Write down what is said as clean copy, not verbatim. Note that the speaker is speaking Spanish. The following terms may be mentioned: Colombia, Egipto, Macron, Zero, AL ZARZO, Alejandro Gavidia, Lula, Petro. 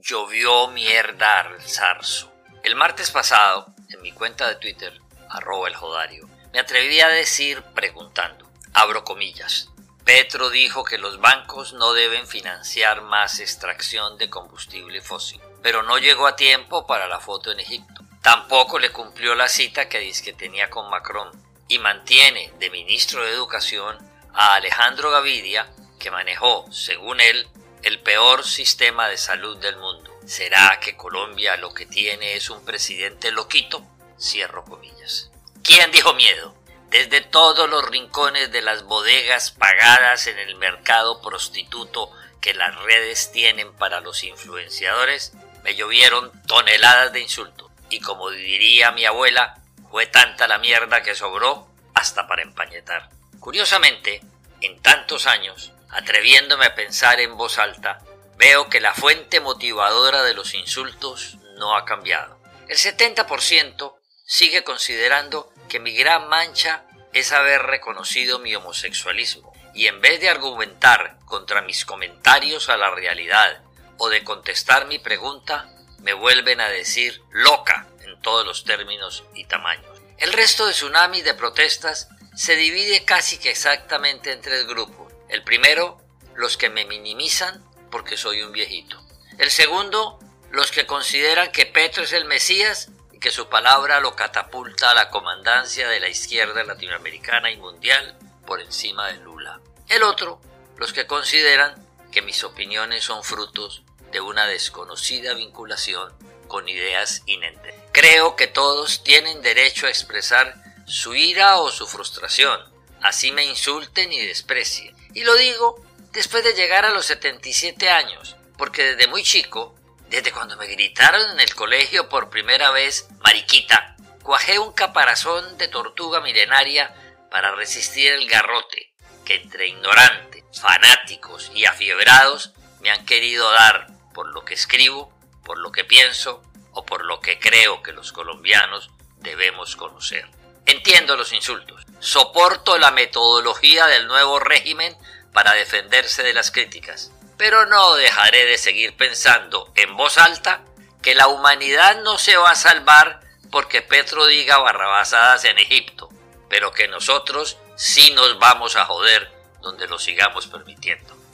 llovió mierda al zarzo. El martes pasado, en mi cuenta de Twitter, @eljodario, me atreví a decir preguntando, abro comillas, Petro dijo que los bancos no deben financiar más extracción de combustible fósil, pero no llegó a tiempo para la foto en Egipto. Tampoco le cumplió la cita que dizque tenía con Macron y mantiene de ministro de Educación a Alejandro Gavidia, que manejó, según él, el peor sistema de salud del mundo. ¿Será que Colombia lo que tiene es un presidente loquito? Cierro comillas. ¿Quién dijo miedo? Desde todos los rincones de las bodegas pagadas en el mercado prostituto que las redes tienen para los influenciadores, me llovieron toneladas de insultos. Y como diría mi abuela, fue tanta la mierda que sobró hasta para empañetar. Curiosamente, en tantos años, atreviéndome a pensar en voz alta, veo que la fuente motivadora de los insultos no ha cambiado. El 70% sigue considerando que mi gran mancha es haber reconocido mi homosexualismo y en vez de argumentar contra mis comentarios a la realidad o de contestar mi pregunta, me vuelven a decir loca en todos los términos y tamaños. El resto de tsunami de protestas se divide casi que exactamente en tres grupos. El primero, los que me minimizan porque soy un viejito. El segundo, los que consideran que Petro es el Mesías y que su palabra lo catapulta a la comandancia de la izquierda latinoamericana y mundial por encima de Lula. El otro, los que consideran que mis opiniones son frutos de una desconocida vinculación con ideas inherentes. Creo que todos tienen derecho a expresar su ira o su frustración, así me insulten y desprecien. Y lo digo después de llegar a los 77 años, porque desde muy chico, desde cuando me gritaron en el colegio por primera vez, mariquita, cuajé un caparazón de tortuga milenaria para resistir el garrote que entre ignorantes, fanáticos y afiebrados me han querido dar por lo que escribo, por lo que pienso o por lo que creo que los colombianos debemos conocer. Entiendo los insultos, soporto la metodología del nuevo régimen para defenderse de las críticas, pero no dejaré de seguir pensando en voz alta que la humanidad no se va a salvar porque Petro diga barrabasadas en Egipto, pero que nosotros sí nos vamos a joder donde lo sigamos permitiendo.